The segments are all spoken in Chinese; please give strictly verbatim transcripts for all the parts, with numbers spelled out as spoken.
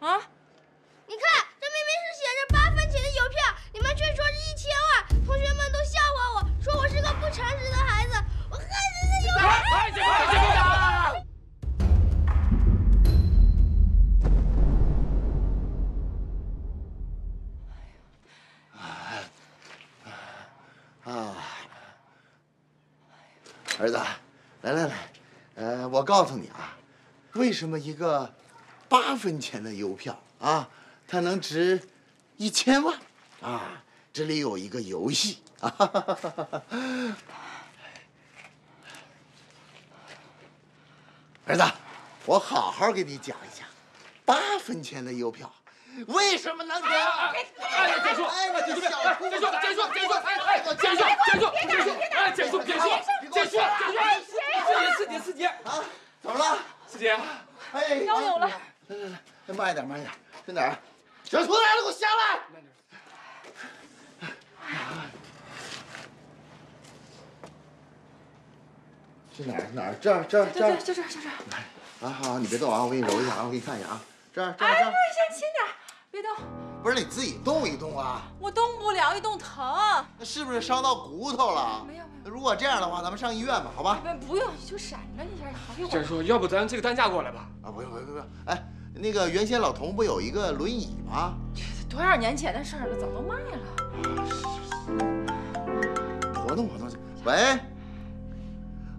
啊！你看，这明明是写着八分钱的邮票，你们却说是一千万。同学们都笑话我，说我是个不诚实的孩子。我恨死这邮票！快去，快去，快去！ 儿子，来来来，呃，我告诉你啊，为什么一个八分钱的邮票啊，它能值一千万啊？这里有一个游戏啊。儿子，我好好给你讲一讲，八分钱的邮票为什么能值？哎，结束！哎，我这小姑娘，结束！结束！哎哎，结束！结束！结束！哎，结束！结束！ 姐说，姐说，师姐，师姐，啊，怎么了，师姐？哎，腰扭了。来来来，慢一点，慢一点，在哪儿？小厨来了，给我下来。慢点。是哪儿？哪儿？这儿，这儿，这儿，就这儿，就这儿。啊，好，你别动啊，我给你揉一下啊，我给你看一下啊。这儿，这儿，这儿。哎，先轻点，别动。不是你自己动一动啊。我动不了，一动疼。那是不是伤到骨头了？没有。 如果这样的话，咱们上医院吧，好吧？不用，你就闪着一下，好给我。这叔，要不咱这个担架过来吧？啊，不用，不用，不用。哎，那个原先老童不有一个轮椅吗？多少年前的事了，早都卖了。活动活动去。喂，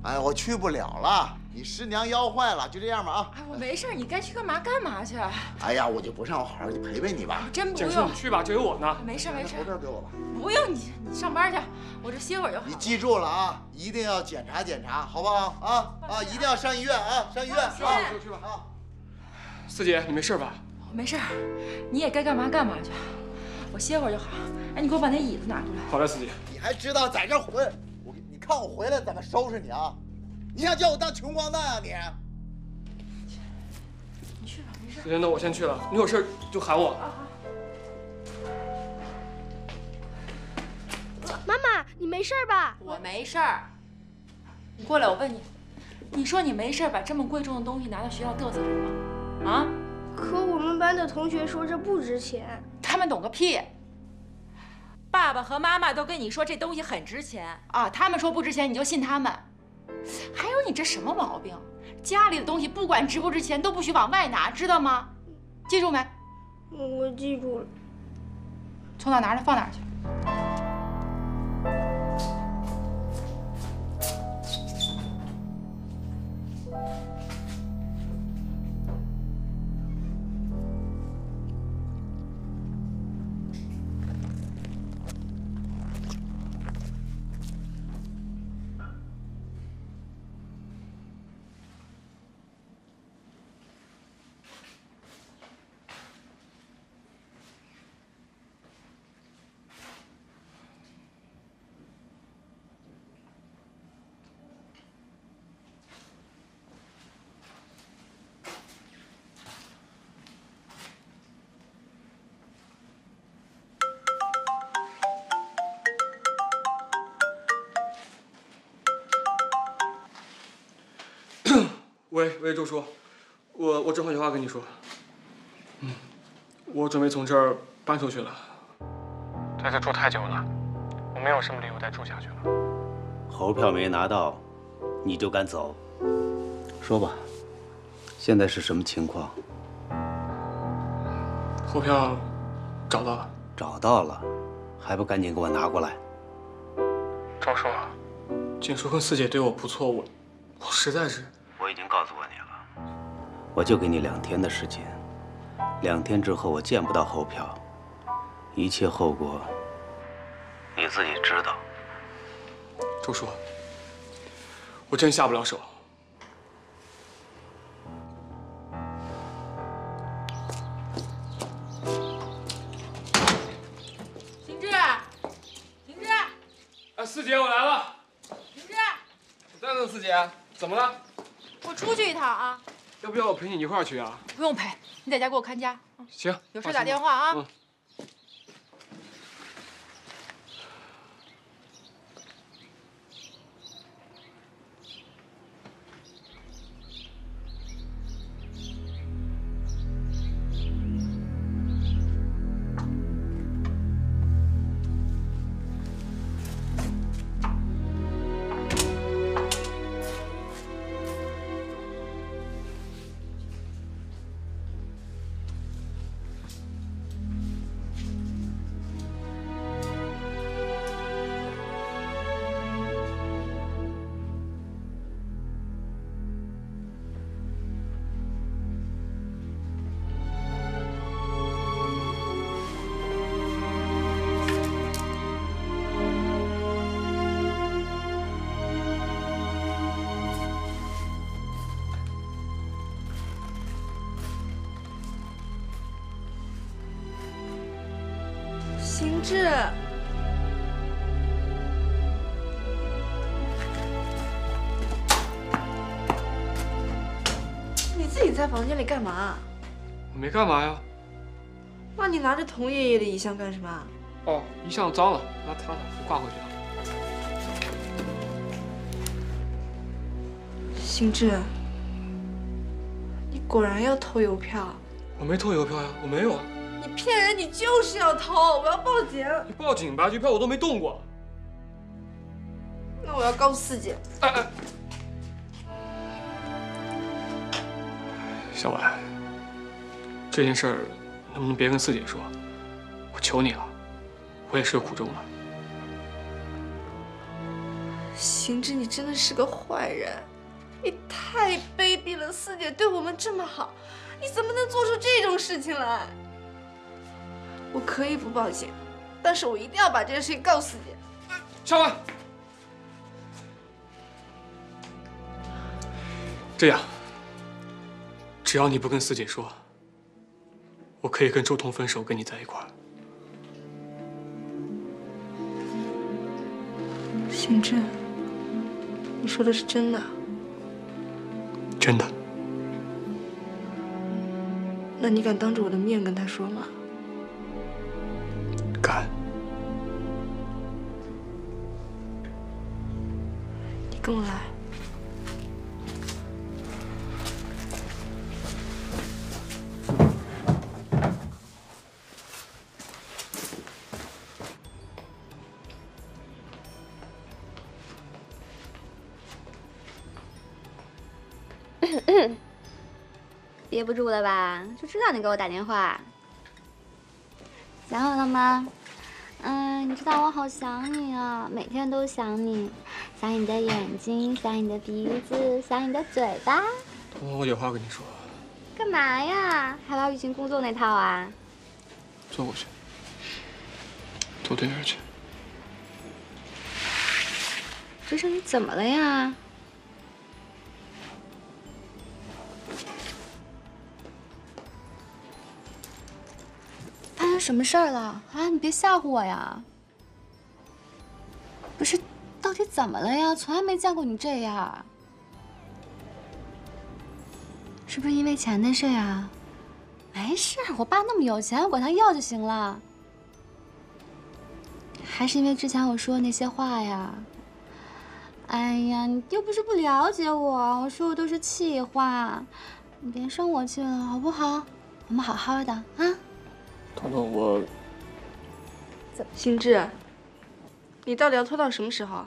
哎，我去不了了，你师娘腰坏了，就这样吧啊。哎，我没事，你该去干嘛干嘛去。哎呀，我就不上，我好好去陪陪你吧。真不用，你去吧，这有我呢。没事没事，头这给我吧。不用你，你上班去。 我这歇会儿就好。你记住了啊，一定要检查检查，好不好？啊啊，一定要上医院啊，上医院啊！去吧啊！四姐，你没事吧？没事，你也该干嘛干嘛去。我歇会儿就好。哎，你给我把那椅子拿出来。好嘞，四姐。你还知道在这混？我你看我回来怎么收拾你啊？你想叫我当穷光蛋啊你？你去吧，没事。四姐，那我先去了，你有事就喊我。 妈妈，你没事吧？我没事儿。你过来，我问你，你说你没事把这么贵重的东西拿到学校嘚瑟什么？啊？可我们班的同学说这不值钱。他们懂个屁！爸爸和妈妈都跟你说这东西很值钱啊，他们说不值钱你就信他们。还有你这什么毛病？家里的东西不管值不值钱都不许往外拿，知道吗？记住没？我记住了。从哪拿着放哪去。 喂喂，周叔，我我正好有话跟你说。嗯，我准备从这儿搬出去了。在这住太久了，我没有什么理由再住下去了。猴票没拿到，你就敢走？说吧，现在是什么情况？猴票找到了，找到了，还不赶紧给我拿过来？周叔，锦叔跟四姐对我不错，我我实在是。 我已经告诉过你了，我就给你两天的时间，两天之后我见不到猴票，一切后果你自己知道。周叔，我真下不了手。停止，停止！哎，四姐，我来了。停止！等等，四姐，怎么了？ 我出去一趟啊！要不要我陪你一块儿去啊？不用陪，你在家给我看家。行，有事打电话啊。嗯。秦志，你自己在房间里干嘛？我没干嘛呀。那你拿着童爷爷的遗像干什么？哦，遗像脏了，拿它的挂回去吧。秦志，你果然要偷邮票。我没偷邮票呀，我没有啊。 你骗人！你就是要偷！我要报警！你报警吧，这票我都没动过。那我要告诉四姐。哎哎，小婉，这件事儿能不能别跟四姐说？我求你了，我也是有苦衷的。行之，你真的是个坏人，你太卑鄙了！四姐对我们这么好，你怎么能做出这种事情来？ 我可以不报警，但是我一定要把这件事情告诉你。小婉，这样，只要你不跟四姐说，我可以跟周彤分手，跟你在一块儿。行政，你说的是真的？真的。那你敢当着我的面跟他说吗？ 敢？你跟我来。憋不住了吧？就知道你给我打电话。 想我了吗？嗯，你知道我好想你啊，每天都想你，想你的眼睛，想你的鼻子，想你的嘴巴。彤彤，我有话跟你说。干嘛呀？还玩舆情工作那套啊？坐过去，坐对面去。这是你怎么了呀？什么事儿了啊！你别吓唬我呀！不是，到底怎么了呀？从来没见过你这样，是不是因为钱的事啊？没事，我爸那么有钱，我管他要就行了。还是因为之前我说的那些话呀？哎呀，你又不是不了解我，我说的都是气话，你别生我气了，好不好？我们好好的啊！ 彤彤，我怎么？心智，你到底要拖到什么时候？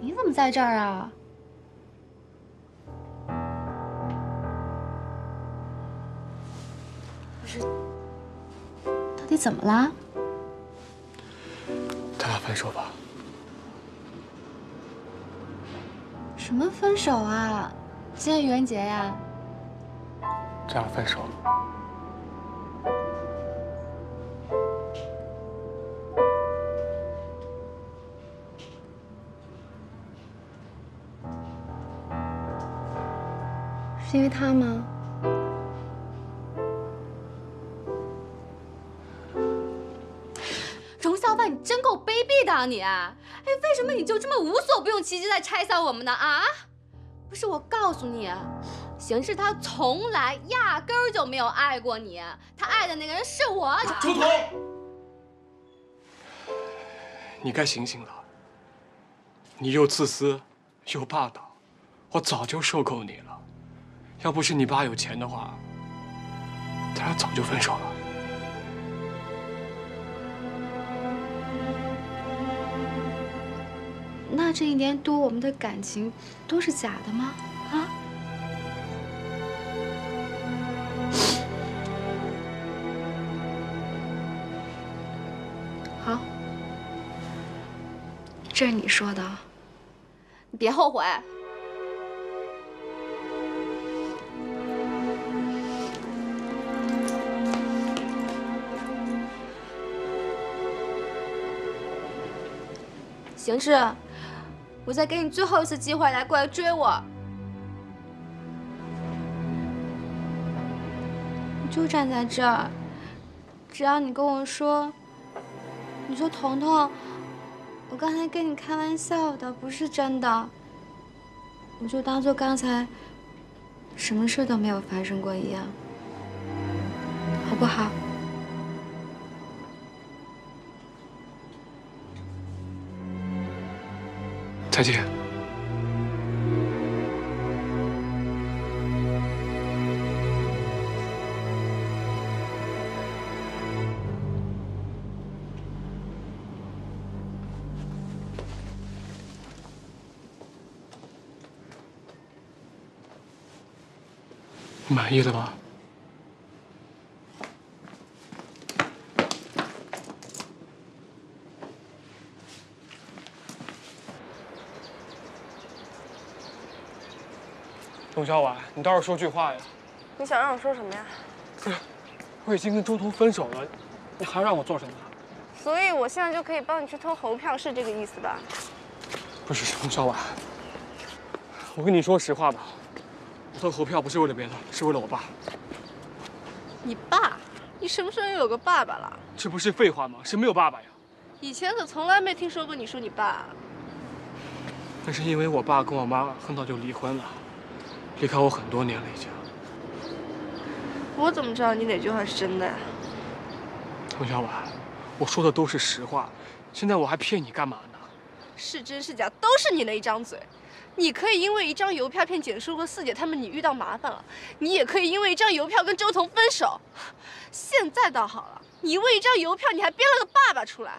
你怎么在这儿啊？不是，到底怎么了？咱俩分手吧。 什么分手啊？今天愚人节呀。咱俩分手。是因为他吗？荣小婉，你真够卑鄙的啊你！ 哎，为什么你就这么无所不用其极在拆散我们呢？啊，不是我告诉你，邢志他从来压根儿就没有爱过你，他爱的那个人是我。周彤，你该醒醒了，你又自私又霸道，我早就受够你了。要不是你爸有钱的话，咱俩早就分手了。 那这一年多，我们的感情都是假的吗？啊？好，这是你说的，你别后悔。行事。 我再给你最后一次机会来过来追我，就站在这儿，只要你跟我说，你说彤彤，我刚才跟你开玩笑的，不是真的，我就当做刚才什么事都没有发生过一样，好不好？ 再见。满意了吗？ 董小婉，你倒是说句话呀！你想让我说什么呀？不是，我已经跟周彤分手了，你还让我做什么？所以我现在就可以帮你去偷猴票，是这个意思吧？不是，董小婉，我跟你说实话吧，我偷猴票不是为了别的，是为了我爸。你爸？你什么时候又有个爸爸了？这不是废话吗？谁没有爸爸呀？以前可从来没听说过你说你爸。那是因为我爸跟我妈很早就离婚了。 离开我很多年了，已经。我怎么知道你哪句话是真的呀？董小婉，我说的都是实话，现在我还骗你干嘛呢？是真是假都是你那一张嘴。你可以因为一张邮票骗简叔和四姐他们，你遇到麻烦了；你也可以因为一张邮票跟周彤分手。现在倒好了，你因为一张邮票你还编了个爸爸出来，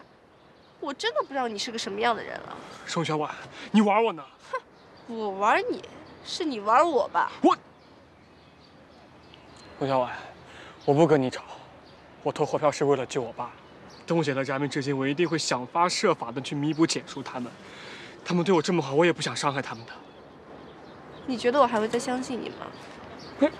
我真的不知道你是个什么样的人了。董小婉，你玩我呢？哼，我玩你。 是你玩我吧？我，董小婉，我不跟你吵。我偷火票是为了救我爸。等我解了家门之心，我一定会想方设法的去弥补简叔他们。他们对我这么好，我也不想伤害他们的。你觉得我还会再相信你吗？哎，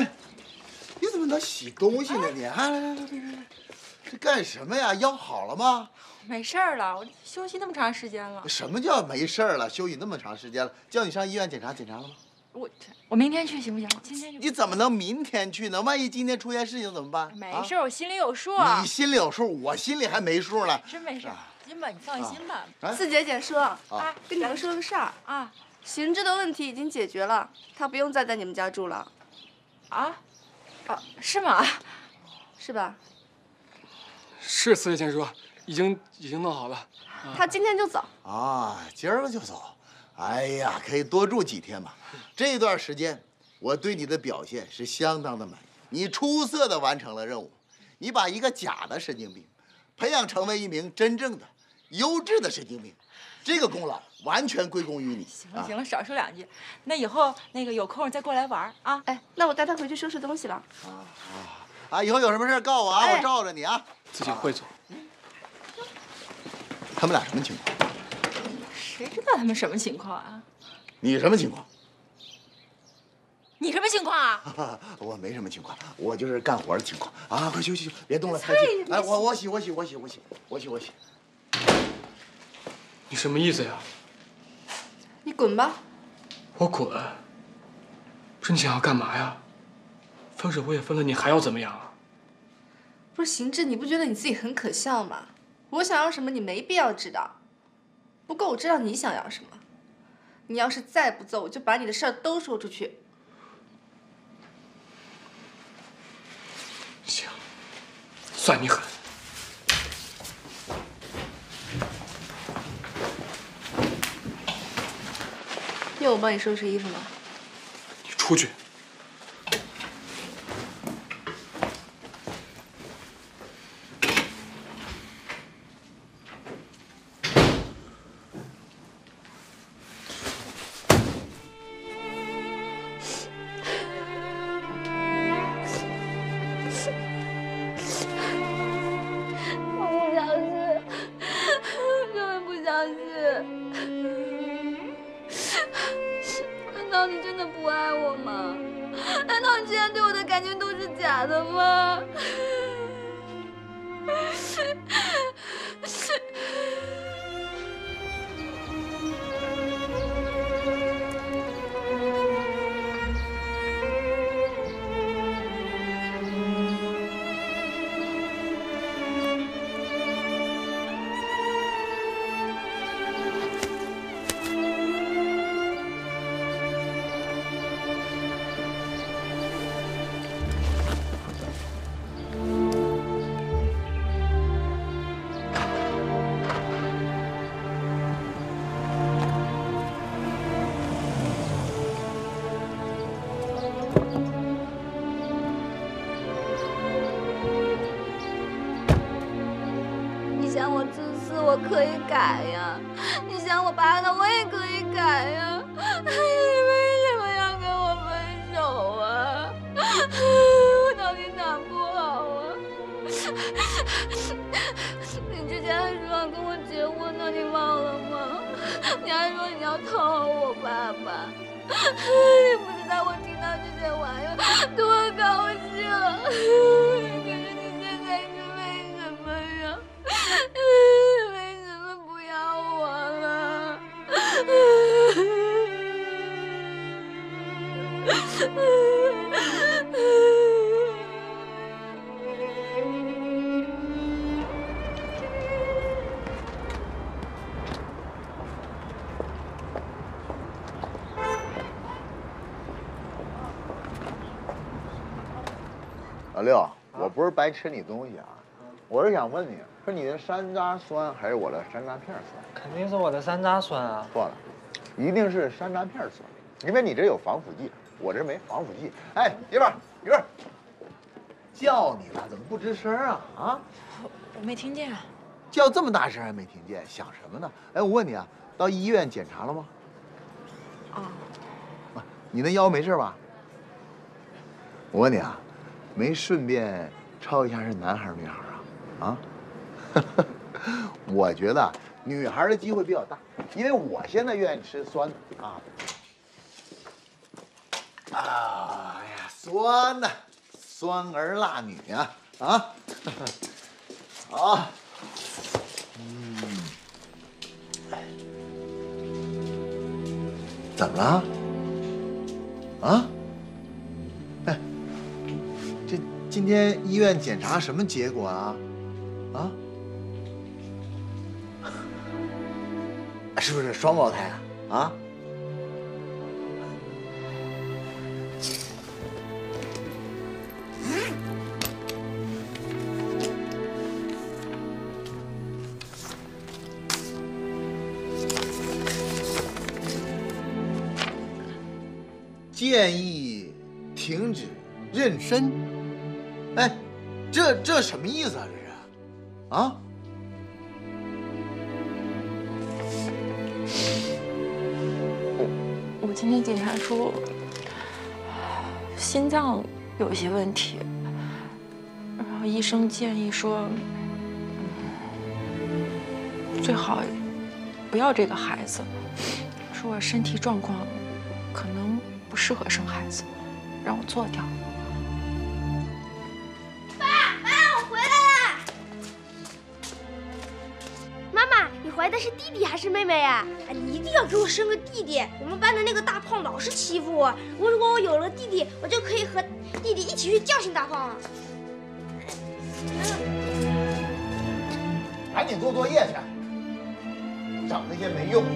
哎，你怎么能洗东西呢你？你啊，来来来，别别别，这干什么呀？腰好了吗？没事儿了，我休息那么长时间了。什么叫没事儿了？休息那么长时间了，叫你上医院检查检查了吗？我我明天去行不行？今天去。你怎么能明天去呢？万一今天出现事情怎么办？没事儿，啊、我心里有数、啊。你心里有数，我心里还没数呢。真没事，金吧，你放心吧。啊、四姐姐说，啊，啊跟你们说个事儿啊，寻枝的问题已经解决了，她不用再在你们家住了。 啊，啊，是吗？是吧？是四姐，简叔已经已经弄好了。啊、他今天就走啊，今儿个就走。哎呀，可以多住几天嘛。这段时间我对你的表现是相当的满意，你出色的完成了任务，你把一个假的神经病培养成为一名真正的优质的神经病。 这个功劳完全归功于你。行了行了，少说两句。那以后那个有空再过来玩啊。哎，那我带他回去收拾东西了。啊啊啊！以后有什么事告我啊，我罩着你啊。自己会走。他们俩什么情况？谁知道他们什么情况啊？你什么情况？你什么情况啊？我没什么情况，我就是干活的情况啊。快休息，别动了，快去。哎，我我洗我洗我洗我洗我洗我洗。 你什么意思呀？你滚吧！我滚？不是你想要干嘛呀？分手我也分了，你还要怎么样啊？不是邢志，你不觉得你自己很可笑吗？我想要什么，你没必要知道。不过我知道你想要什么。你要是再不走，我就把你的事儿都说出去。行，算你狠。 要我帮你收拾衣服吗？你出去。我不想去，根本不想去。 难道你真的不爱我吗？难道你之前对我的感情都是假的吗？可以改呀，你想我爸的我也可以改呀，你为什么要跟我分手啊？我到底哪不好啊？你之前还说要跟我结婚呢，你忘了吗？你还说你要讨好我爸爸，你不知道我听到这些玩意儿多高兴。 老六，我不是白吃你东西啊，我是想问你，是你的山楂酸还是我的山楂片酸？肯定是我的山楂酸啊！错了，一定是山楂片酸，因为你这有防腐剂，我这没防腐剂。哎，媳妇儿，媳妇儿，叫你了怎么不吱声啊？啊，我我没听见啊。叫这么大声还没听见，想什么呢？哎，我问你啊，到医院检查了吗？啊，你那腰没事吧？我问你啊。 没顺便抄一下是男孩女孩啊？啊，我觉得女孩的机会比较大，因为我现在愿意吃酸的啊。啊哎呀，酸呐，酸儿辣女啊啊！好，嗯，怎么了？啊？ 今天医院检查什么结果啊？啊？是不是双胞胎啊？啊？建议停止妊娠。 哎，这这什么意思啊？这是，啊？我我今天检查出心脏有一些问题，然后医生建议说，最好不要这个孩子，说我身体状况可能不适合生孩子，让我做掉。 怀的是弟弟还是妹妹呀？哎，你一定要给我生个弟弟！我们班的那个大胖老是欺负我。我如果我有了弟弟，我就可以和弟弟一起去教训大胖了。赶紧做作业去，整那些没用的。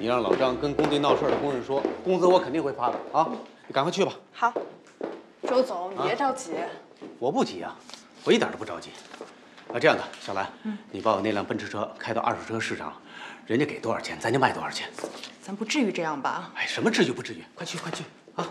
你让老张跟工地闹事的工人说，工资我肯定会发的啊！你赶快去吧。好，周总，你别着急。我不急啊，我一点都不着急。啊，这样的，小兰，你把我那辆奔驰车开到二手车市场，人家给多少钱，咱就卖多少钱。咱不至于这样吧？哎，什么至于不至于？快去，快去啊！ 哎，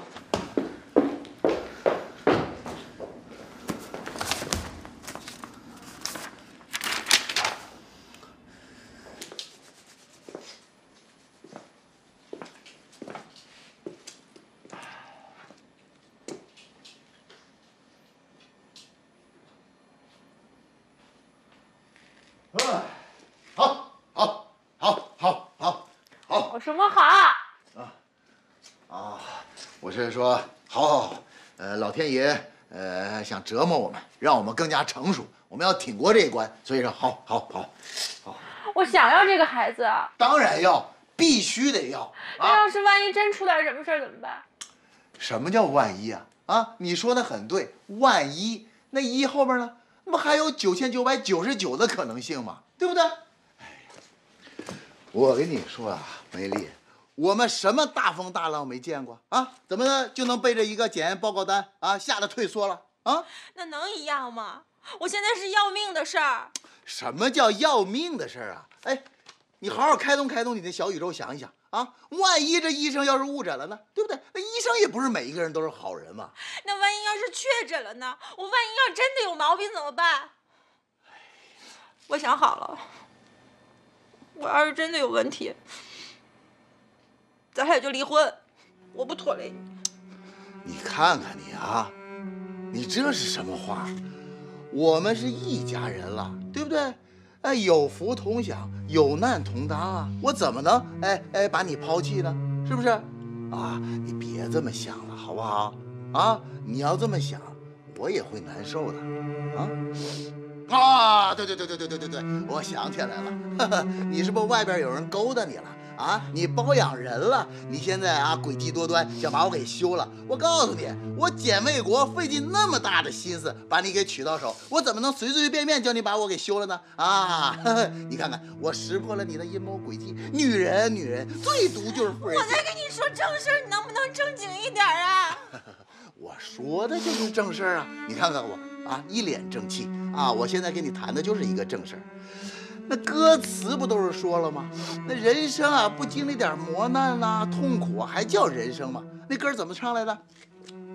什么好？啊啊！我是说，好好好，呃，老天爷呃想折磨我们，让我们更加成熟，我们要挺过这一关。所以说，好好好，好。我想要这个孩子啊！当然要，必须得要。那、啊、要是万一真出点什么事儿怎么办？什么叫万一啊？啊，你说的很对，万一那一后边呢？那不还有九千九百九十九的可能性吗？对不对？ 我跟你说啊，梅丽，我们什么大风大浪没见过啊？怎么呢就能背着一个检验报告单啊，吓得退缩了啊？那能一样吗？我现在是要命的事儿。什么叫要命的事儿啊？哎，你好好开动开动你的小宇宙，想一想啊，万一这医生要是误诊了呢，对不对？那医生也不是每一个人都是好人嘛。那万一要是确诊了呢？我万一要真的有毛病怎么办？我想好了。 我要是真的有问题，咱俩也就离婚，我不拖累你。你看看你啊，你这是什么话？我们是一家人了，对不对？哎，有福同享，有难同当啊！我怎么能哎哎把你抛弃呢？是不是？啊，你别这么想了，好不好？啊，你要这么想，我也会难受的，啊。 啊，对对对对对对对对，我想起来了，呵呵，你是不是外边有人勾搭你了啊？你包养人了？你现在啊诡计多端，想把我给休了？我告诉你，我简卫国费尽那么大的心思把你给娶到手，我怎么能随随便便叫你把我给休了呢？啊，呵呵，你看看，我识破了你的阴谋诡计，女人女人最毒就是妇人。我在跟你说正事儿，你能不能正经一点啊？我说的就是正事儿啊，你看看我。 啊，一脸正气啊！我现在跟你谈的就是一个正事儿。那歌词不都是说了吗？那人生啊，不经历点磨难啦、啊、痛苦啊，还叫人生吗？那歌怎么唱来的？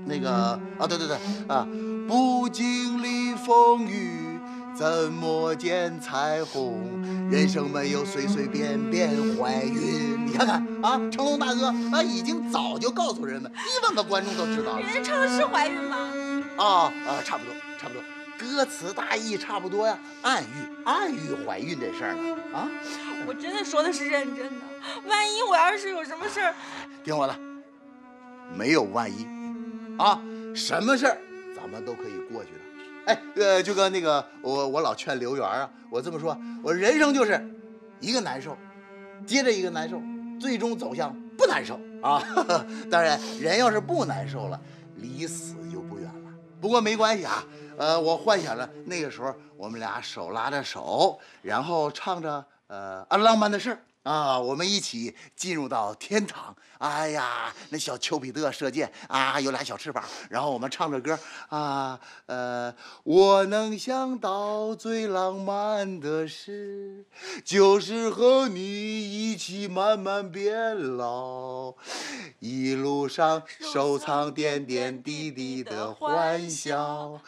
那个啊，对对对啊，不经历风雨，怎么见彩虹？人生没有随随便便怀孕。你看看啊，成龙大哥啊，已经早就告诉人们，一万个观众都知道了。人家唱的是怀孕吗？啊啊，差不多。 差不多，歌词大意差不多呀、啊，暗喻暗喻怀孕这事儿呢啊！我真的说的是认真的，万一我要是有什么事儿，听我的，没有万一，啊，什么事儿咱们都可以过去的。哎，呃，就跟那个我我老劝刘源啊，我这么说，我人生就是一个难受，接着一个难受，最终走向不难受啊呵呵。当然，人要是不难受了，离死就不远了。不过没关系啊。 呃，我幻想了那个时候，我们俩手拉着手，然后唱着呃啊浪漫的事儿啊，我们一起进入到天堂。哎呀，那小丘比特射箭啊，有俩小翅膀，然后我们唱着歌啊，呃，我能想到最浪漫的事，就是和你一起慢慢变老，一路上收藏点点滴滴的欢笑。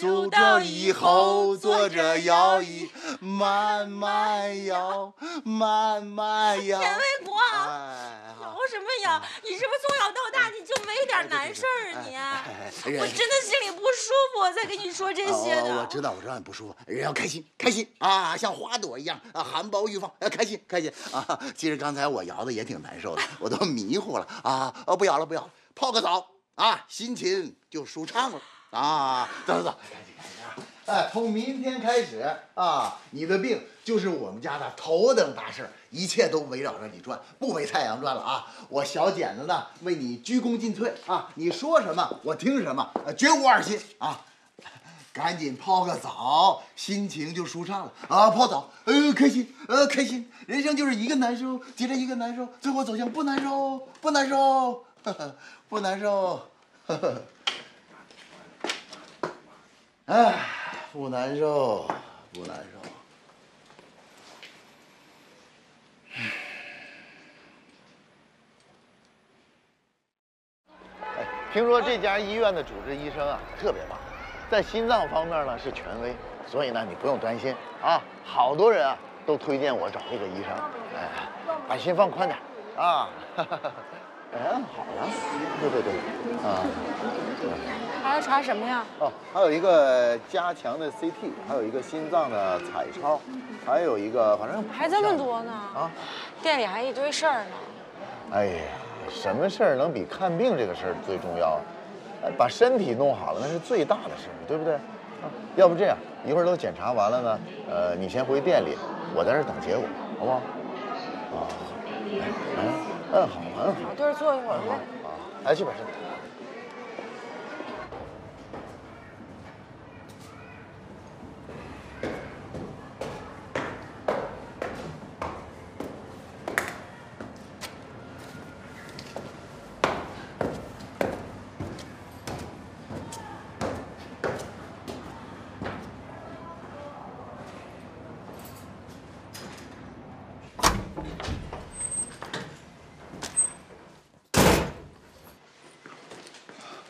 走到以后，坐着摇椅慢慢摇，慢慢摇。简卫国，摇什么摇？你是不是从小到大你就没点难事儿啊？你，我真的心里不舒服，我才跟你说这些的。我知道，我知道你不舒服，人要开心，开心啊，像花朵一样啊，含苞欲放，啊，开心，开心啊。其实刚才我摇的也挺难受的，我都迷糊了啊。哦，不摇了，不摇了，泡个澡啊，心情就舒畅了。 啊，走走走，赶紧赶紧啊！哎，从明天开始啊，你的病就是我们家的头等大事，一切都围绕着你转，不围太阳转了啊！我小简子呢，为你鞠躬尽瘁啊！你说什么，我听什么，绝无二心啊！赶紧泡个澡，心情就舒畅了啊！泡澡，呃，开心，呃，开心，人生就是一个难受，接着一个难受，最后走向不难受，不难受，呵呵，不难受，呵呵。 哎，不难受，不难受。哎，听说这家医院的主治医生啊特别棒，在心脏方面呢是权威，所以呢你不用担心啊。好多人啊都推荐我找这个医生，哎，把心放宽点啊。哈哈哈。 哎，好了，对对对，啊，还要查什么呀？哦，还有一个加强的 C T， 还有一个心脏的彩超，还有一个反正还这么多呢啊！店里还一堆事儿呢。哎呀，什么事儿能比看病这个事儿最重要啊？把身体弄好了，那是最大的事儿，对不对？啊，要不这样，一会儿都检查完了呢，呃，你先回店里，我在这儿等结果，好不好？啊，哎，嗯，好，嗯，好，对着坐一会儿呗。啊，来去吧，去。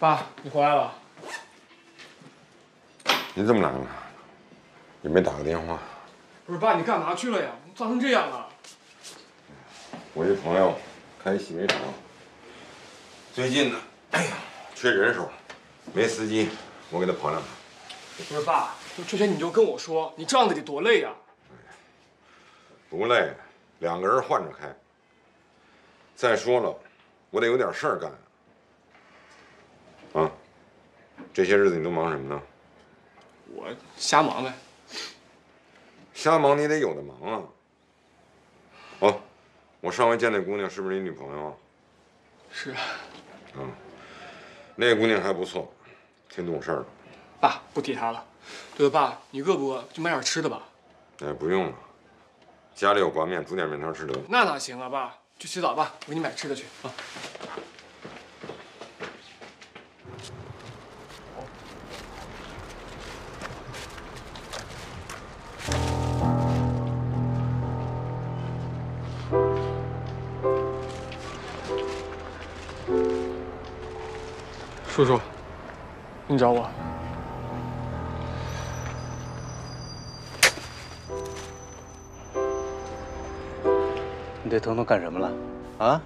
爸，你回来了。你这么懒呢？也没打个电话。不是爸，你干嘛去了呀？咋成这样了？我一朋友开洗煤厂，最近呢，哎呀，缺人手，没司机，我给他跑两趟。不是爸，之前你就跟我说，你仗着得多累呀、啊。不累，两个人换着开。再说了，我得有点事儿干。 啊，这些日子你都忙什么呢？我瞎忙呗。瞎忙你得有的忙啊。哦，我上回见那姑娘是不是你女朋友啊？是啊。嗯，那姑娘还不错，挺懂事儿的。爸，不提她了。对了，爸，你饿不饿？就买点吃的吧。哎，不用了，家里有挂面，煮点面条吃得了。那哪行啊，爸！去洗澡吧，我给你买吃的去啊。 叔叔，你找我？你对彤彤干什么了？啊？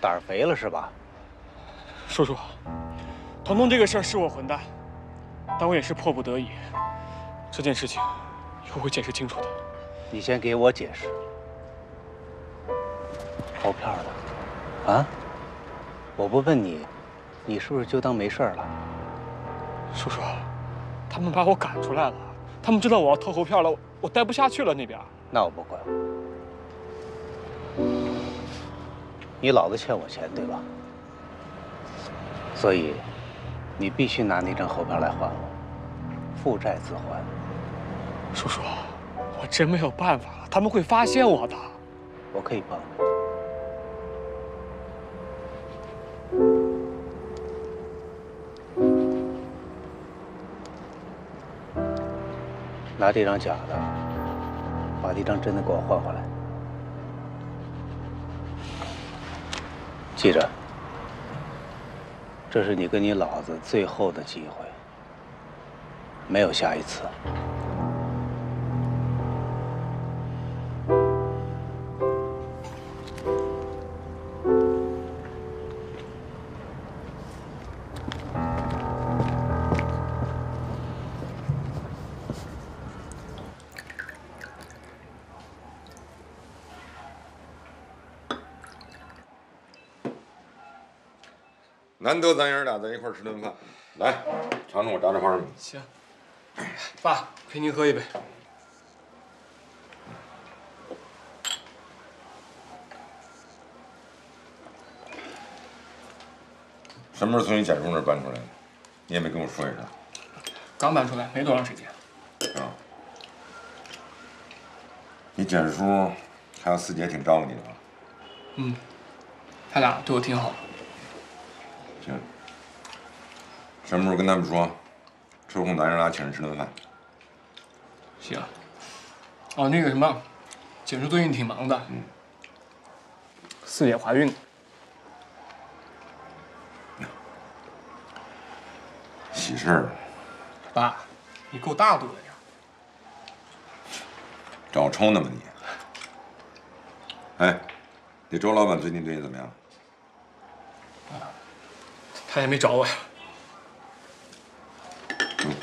胆儿肥了是吧？叔叔，彤彤这个事儿是我混蛋，但我也是迫不得已。这件事情以后会解释清楚的。你先给我解释。好漂亮啊！我不问你。 你是不是就当没事了？叔叔，他们把我赶出来了，他们知道我要投猴票了，我我待不下去了那边。那我不管，你老子欠我钱对吧？所以，你必须拿那张猴票来还我，父债子还。叔叔，我真没有办法了，他们会发现我的。我可以帮你。 拿这张假的，把这张真的给我换回来。记着，这是你跟你老子最后的机会，没有下一次。难得咱爷儿俩在一块儿吃顿饭，来尝尝我炸这花生米。行，爸，陪您喝一杯。什么时候从你贾叔那儿搬出来的？你也没跟我说一声。刚搬出来没多长时间。啊，你贾叔还有四姐挺照顾你的吧？嗯，他俩对我挺好的。 行，什么时候跟他们说，抽空咱爷俩请人吃顿饭。行。哦，那个什么，姐夫最近挺忙的。嗯。四姐怀孕了。喜事儿。爸，你够大度的呀。找抽呢吧你？哎，你周老板最近对你怎么样？ 他也没找我呀。嗯，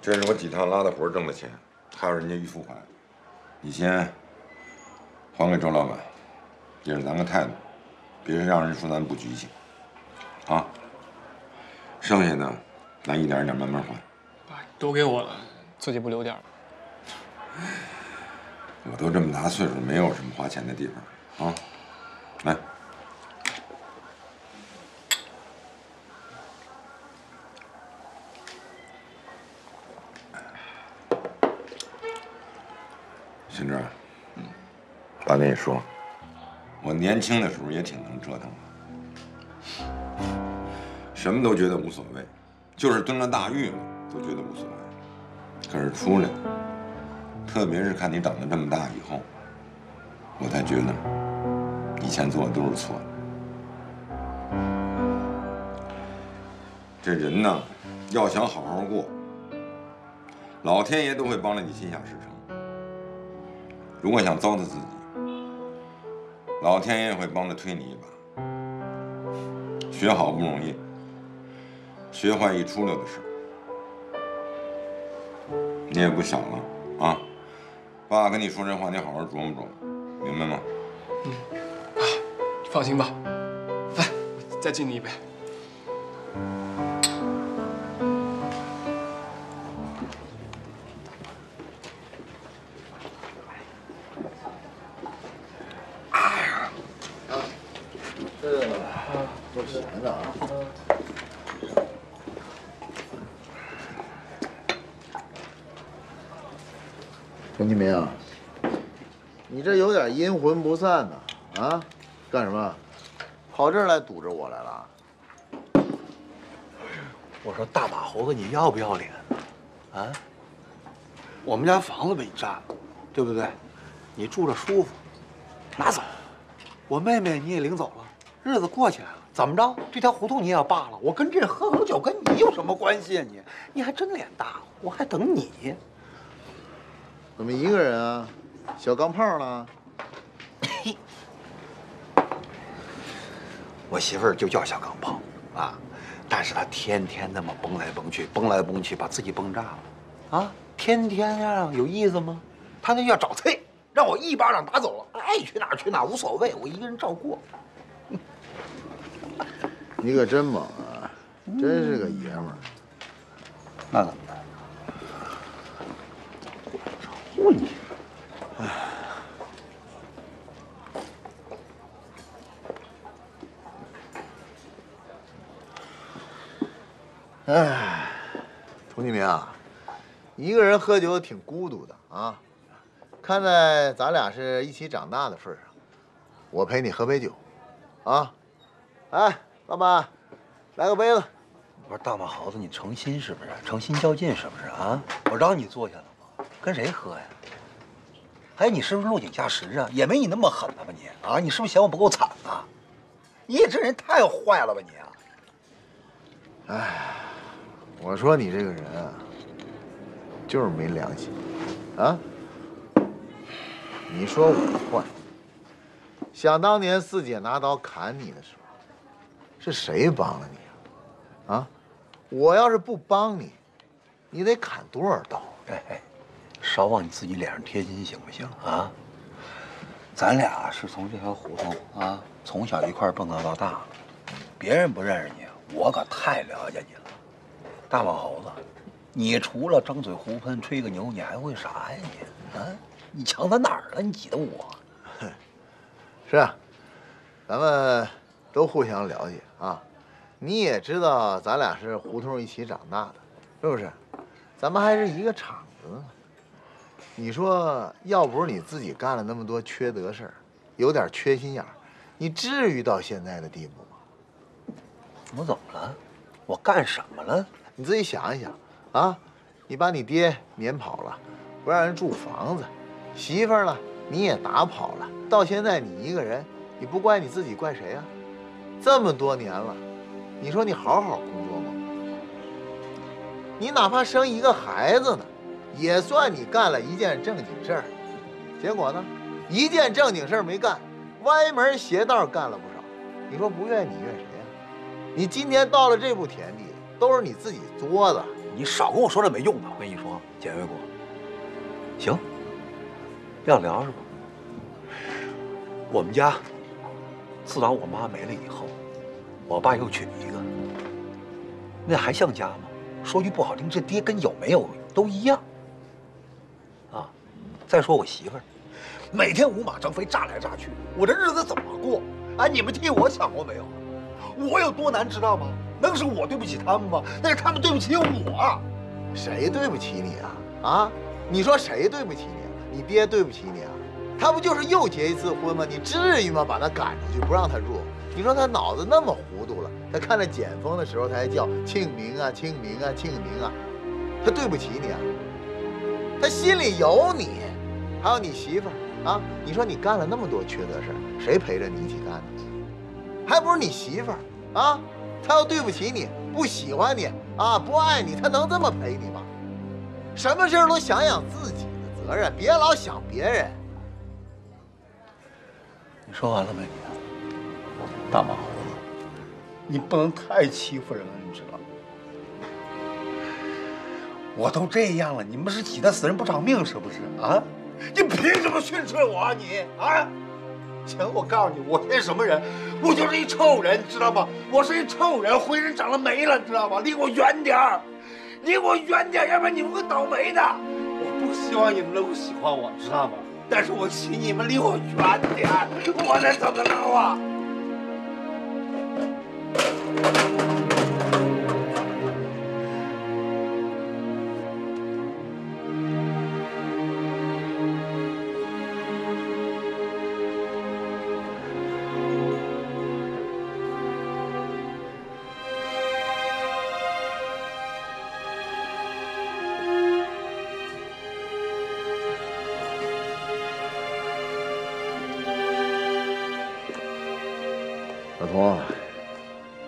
这是我几趟拉的活挣的钱，还有人家预付款，你先还给庄老板，也是咱个态度，别让人说咱不拘谨，啊。剩下的咱一点一点慢慢还。爸，都给我了，自己不留点吗？我都这么大岁数，没有什么花钱的地方啊。来，新志，嗯，爸跟你说，我年轻的时候也挺能折腾的，什么都觉得无所谓，就是蹲了大狱了都觉得无所谓。可是出来了，特别是看你长得这么大以后，我才觉得。 以前做的都是错的。这人呢，要想好好过，老天爷都会帮着你心想事成。如果想糟蹋自己，老天爷会帮着推你一把。学好不容易，学坏一出溜的事儿。你也不小了啊！爸跟你说这话，你好好琢磨琢磨，明白吗？嗯。 放心吧，来，我再敬你一杯。哎呀，这都是咸的啊！冯金明，你这有点阴魂不散呢，啊？ 干什么？跑这儿来堵着我来了？我说大马猴子，你要不要脸啊？啊？我们家房子被你占了，对不对？你住着舒服，拿走。我妹妹你也领走了，日子过起来了，怎么着？这条胡同你也要霸了？我跟这喝口酒跟你有什么关系啊？你你还真脸大，我还等你。怎么一个人啊？小钢炮呢？ 我媳妇儿就叫小钢炮啊，但是她天天那么蹦来蹦去，蹦来蹦去，把自己蹦炸了，啊，天天这样有意思吗？她那要找刺，让我一巴掌打走了，爱去哪儿去哪儿无所谓，我一个人照过。你可真猛啊，真是个爷们儿。那怎么办？照顾你。哎。 哎，童金明啊，一个人喝酒挺孤独的啊。看在咱俩是一起长大的份上，我陪你喝杯酒，啊！哎，老板，来个杯子。我说大马猴子，你诚心是不是？诚心较劲是不是啊？我让你坐下了吗？跟谁喝呀？哎，你是不是落井下石啊？也没你那么狠了吧你啊？你是不是嫌我不够惨啊？你也这人太坏了吧你啊！哎。 我说你这个人啊，就是没良心，啊！你说我坏，想当年四姐拿刀砍你的时候，是谁帮了你啊？啊！我要是不帮你，你得砍多少刀？哎哎，少往你自己脸上贴金，行不行啊？咱俩是从这条胡同啊，从小一块蹦跶到大，别人不认识你，我可太了解你了。 大马猴子，你除了张嘴胡喷吹个牛，你还会啥呀你？啊，你强在哪儿了？你挤得我？是啊，咱们都互相了解啊。你也知道咱俩是胡同一起长大的，是不是？咱们还是一个厂子呢。你说，要不是你自己干了那么多缺德事儿，有点缺心眼儿，你至于到现在的地步吗？我怎么了？我干什么了？ 你自己想一想，啊，你把你爹撵跑了，不让人住房子，媳妇儿呢你也打跑了，到现在你一个人，你不怪你自己怪谁啊？这么多年了，你说你好好工作吗？你哪怕生一个孩子呢，也算你干了一件正经事儿，结果呢，一件正经事儿没干，歪门邪道干了不少，你说不怨你怨谁呀？你今天到了这步田地。 都是你自己作的，你少跟我说这没用的。我跟你说，简卫国，行，要聊是吧？我们家自打我妈没了以后，我爸又娶了一个，那还像家吗？说句不好听，这爹跟有没有都一样。啊，再说我媳妇儿，每天五马张飞，炸来炸去，我这日子怎么过？哎，你们替我想过没有？我有多难知道吗？能是我对不起他们吗？那是他们对不起我。谁对不起你啊？啊，你说谁对不起你啊？你爹对不起你啊？ 他不就是又结一次婚吗？你至于吗？把他赶出去，不让他住。你说他脑子那么糊涂了，他看着简风的时候，他还叫庆明啊，庆明啊，庆明啊，他对不起你啊，他心里有你，还有你媳妇啊。你说你干了那么多缺德事儿，谁陪着你一起干呢？还不是你媳妇啊？他要对不起你，不喜欢你啊，不爱你，他能这么陪你吗？什么事儿都想想自己的责任，别老想别人。 你说完了没？大马猴子，你不能太欺负人了，你知道吗？我都这样了，你们是挤得死人不偿命是不是啊？你凭什么训斥我啊你啊？行，我告诉你，我是什么人？我就是一臭人，你知道吗？我是一臭人，浑身长了霉了，你知道吗？离我远点儿，离我远点儿，要不然你们会倒霉的。我不希望你们能够喜欢我，知道吗？ 但是我请你们离我远点，我能怎么弄啊？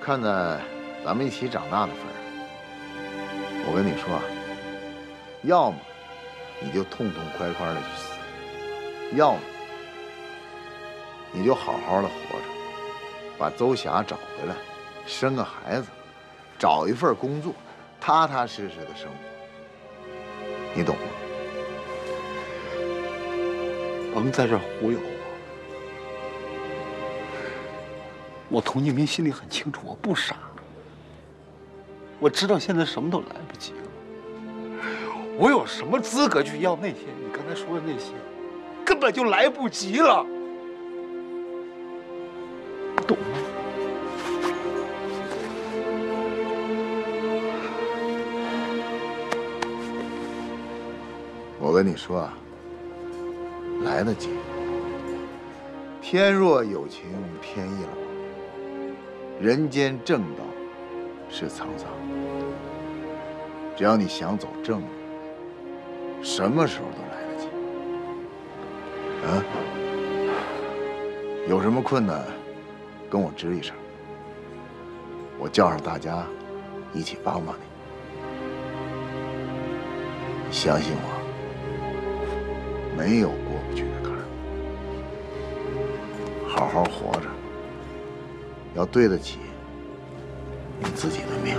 看在咱们一起长大的份上，我跟你说，要么你就痛痛快快的去死，要么你就好好的活着，把邹霞找回来，生个孩子，找一份工作，踏踏实实的生活，你懂吗？甭在这儿忽悠。 我童建民心里很清楚，我不傻。我知道现在什么都来不及了，我有什么资格去要那些你刚才说的那些？根本就来不及了，懂吗？我跟你说啊，来得及。天若有情天亦老。 人间正道是沧桑，只要你想走正路，什么时候都来得及。啊，有什么困难，跟我吱一声，我叫上大家一起帮帮你。你相信我，没有过不去的坎儿。好好活着。 要对得起你自己的命。